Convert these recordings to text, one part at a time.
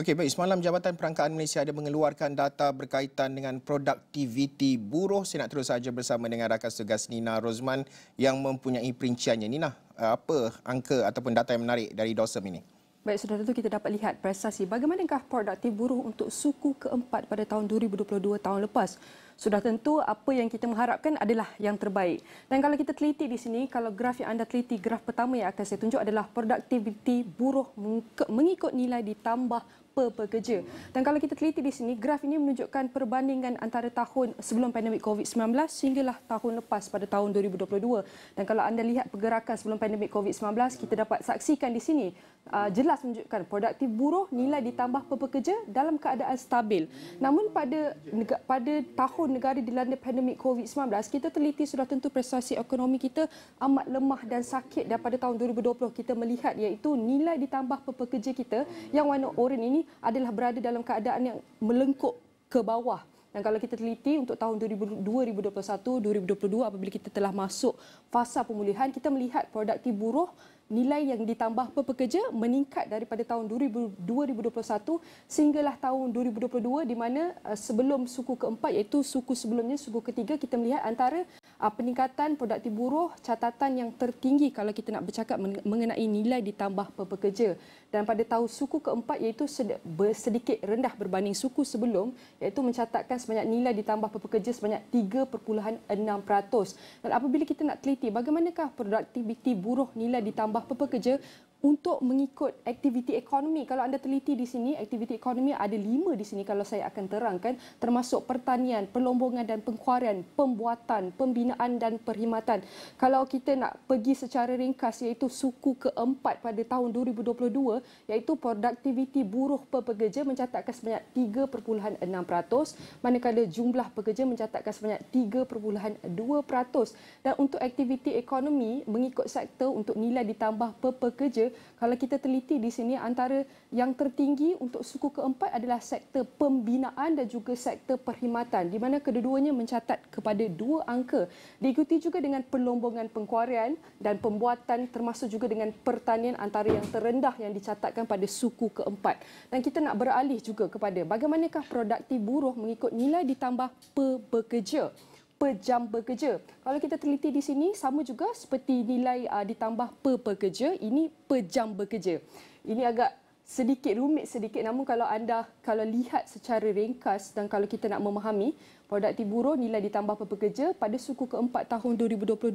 Okey, baik. Semalam Jabatan Perangkaan Malaysia ada mengeluarkan data berkaitan dengan produktiviti buruh. Saya nak terus saja bersama dengan rakan tugas Nina Rosman yang mempunyai perinciannya. Nina, apa angka ataupun data yang menarik dari DOSEM ini? Baik, saudara, itu kita dapat lihat prestasi bagaimanakah produktif buruh untuk suku keempat pada tahun 2022 tahun lepas. Sudah tentu apa yang kita mengharapkan adalah yang terbaik. Dan kalau kita teliti di sini, kalau graf yang anda teliti, graf pertama yang akan saya tunjuk adalah produktiviti buruh mengikut nilai ditambah pekerja. Dan kalau kita teliti di sini, graf ini menunjukkan perbandingan antara tahun sebelum pandemik COVID-19 hinggalah tahun lepas pada tahun 2022. Dan kalau anda lihat pergerakan sebelum pandemik COVID-19, kita dapat saksikan di sini jelas menunjukkan produktif buruh nilai ditambah pekerja dalam keadaan stabil. Namun pada tahun negara dilanda pandemik COVID-19, kita teliti sudah tentu prestasi ekonomi kita amat lemah dan sakit. Daripada tahun 2020 kita melihat iaitu nilai ditambah pekerja kita yang warna oren ini adalah berada dalam keadaan yang melengkuk ke bawah. Dan kalau kita teliti untuk tahun 2021, 2022 apabila kita telah masuk fasa pemulihan, kita melihat produktif buruh nilai yang ditambah pekerja meningkat daripada tahun 2021 sehinggalah tahun 2022, di mana sebelum suku keempat iaitu suku sebelumnya, suku ketiga, kita melihat antara peningkatan produktif buruh catatan yang tertinggi kalau kita nak bercakap mengenai nilai ditambah pekerja. Dan pada tahun suku keempat iaitu sedikit rendah berbanding suku sebelum, iaitu mencatatkan sebanyak nilai ditambah pekerja sebanyak 3.6%. Dan apabila kita nak teliti bagaimanakah produktiviti buruh nilai ditambah pekerja untuk mengikut aktiviti ekonomi. Kalau anda teliti di sini, aktiviti ekonomi ada 5 di sini kalau saya akan terangkan, termasuk pertanian, perlombongan dan pengeluaran, pembuatan, pembinaan dan perkhidmatan. Kalau kita nak pergi secara ringkas iaitu suku keempat pada tahun 2022, iaitu produktiviti buruh pekerja mencatatkan sebanyak 3.6%, manakala jumlah pekerja mencatatkan sebanyak 3.2%. Dan untuk aktiviti ekonomi mengikut sektor untuk nilai ditambah pekerja, kalau kita teliti di sini antara yang tertinggi untuk suku keempat adalah sektor pembinaan dan juga sektor perkhidmatan, di mana kedua-duanya mencatat kepada 2 angka. Diikuti juga dengan perlombongan pengeluaran dan pembuatan, termasuk juga dengan pertanian antara yang terendah yang dicatatkan pada suku keempat. Dan kita nak beralih juga kepada bagaimanakah produktif buruh mengikut nilai ditambah pekerja, per jam bekerja. Kalau kita teliti di sini sama juga seperti nilai ditambah pekerja, ini per jam bekerja. Ini agak sedikit rumit sedikit, namun kalau anda lihat secara ringkas dan kalau kita nak memahami produktif buruh nilai ditambah pekerja pada suku keempat tahun 2022,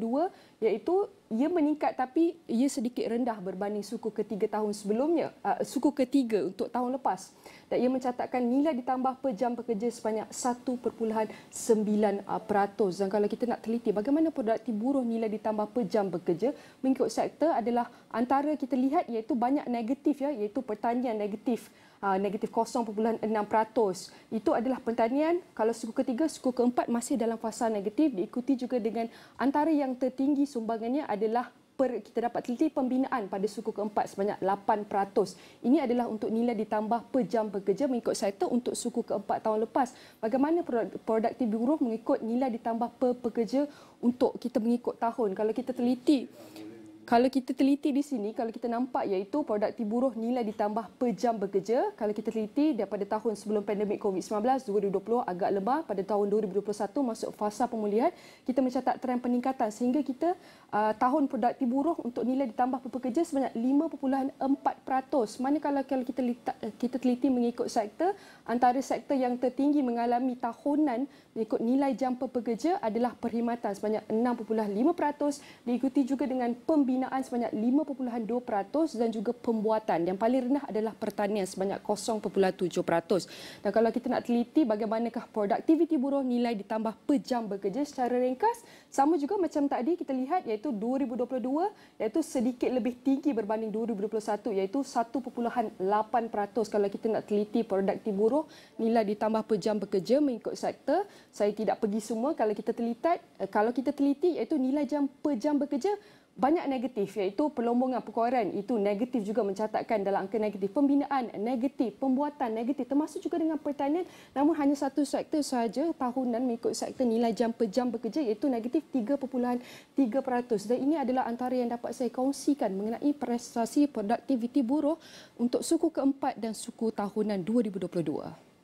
iaitu ia meningkat tapi ia sedikit rendah berbanding suku ketiga tahun sebelumnya, suku ketiga untuk tahun lepas. Dan ia mencatatkan nilai ditambah per jam pekerja sebanyak 1.9%. Dan kalau kita nak teliti bagaimana produktif buruh nilai ditambah per jam bekerja mengikut sektor adalah antara kita lihat iaitu banyak negatif iaitu pertanian negatif. Negatif 0.6%. Itu adalah pertanian. Kalau suku ketiga, suku keempat masih dalam fasa negatif, diikuti juga dengan antara yang tertinggi sumbangannya adalah kita dapat teliti pembinaan pada suku keempat sebanyak 8%. Ini adalah untuk nilai ditambah per jam bekerja mengikut sektor untuk suku keempat tahun lepas. Bagaimana produktif buruh mengikut nilai ditambah per pekerja untuk kita mengikut tahun. Kalau kita teliti di sini, kalau kita nampak iaitu produktif buruh nilai ditambah per jam bekerja. Kalau kita teliti daripada tahun sebelum pandemik COVID-19, 2020 agak lemah. Pada tahun 2021 masuk fasa pemulihan, kita mencatat trend peningkatan sehingga kita tahun produktif buruh untuk nilai ditambah per pekerja sebanyak 5.4%. Manakala kalau kita teliti mengikut sektor, antara sektor yang tertinggi mengalami tahunan mengikut nilai jam per pekerja adalah perkhidmatan sebanyak 6.5%, diikuti juga dengan pembinaan sebanyak 5.2% dan juga pembuatan. Yang paling rendah adalah pertanian sebanyak 0.7%. Dan kalau kita nak teliti bagaimanakah produktiviti buruh nilai ditambah per jam bekerja secara ringkas, sama juga macam tadi kita lihat iaitu 2022 iaitu sedikit lebih tinggi berbanding 2021 iaitu 1.8%. Kalau kita nak teliti produktif buruh nilai ditambah per jam bekerja mengikut sektor, saya tidak pergi semua. Kalau kita teliti iaitu nilai jam per jam bekerja banyak negatif, iaitu pelombongan perkongsian itu negatif juga, mencatatkan dalam angka negatif, pembinaan negatif, pembuatan negatif, termasuk juga dengan pertanian. Namun hanya satu sektor sahaja tahunan mengikut sektor nilai jam per jam bekerja iaitu negatif 3.3%. Dan ini adalah antara yang dapat saya kongsikan mengenai prestasi produktiviti buruh untuk suku keempat dan suku tahunan 2022.